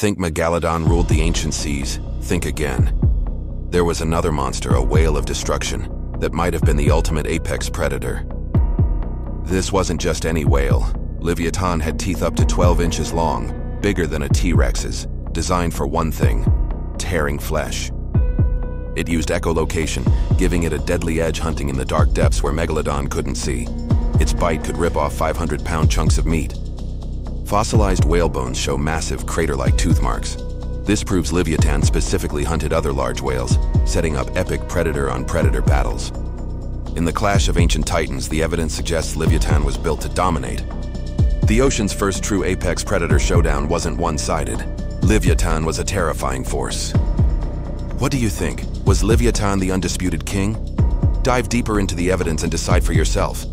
Think Megalodon ruled the ancient seas, think again. There was another monster, a whale of destruction, that might have been the ultimate apex predator. This wasn't just any whale. Livyatan had teeth up to 12 inches long, bigger than a T-Rex's, designed for one thing, tearing flesh. It used echolocation, giving it a deadly edge hunting in the dark depths where Megalodon couldn't see. Its bite could rip off 500-pound chunks of meat. Fossilized whale bones show massive crater-like tooth marks. This proves Livyatan specifically hunted other large whales, setting up epic predator-on-predator battles. In the clash of ancient titans, the evidence suggests Livyatan was built to dominate. The ocean's first true apex predator showdown wasn't one-sided. Livyatan was a terrifying force. What do you think? Was Livyatan the undisputed king? Dive deeper into the evidence and decide for yourself.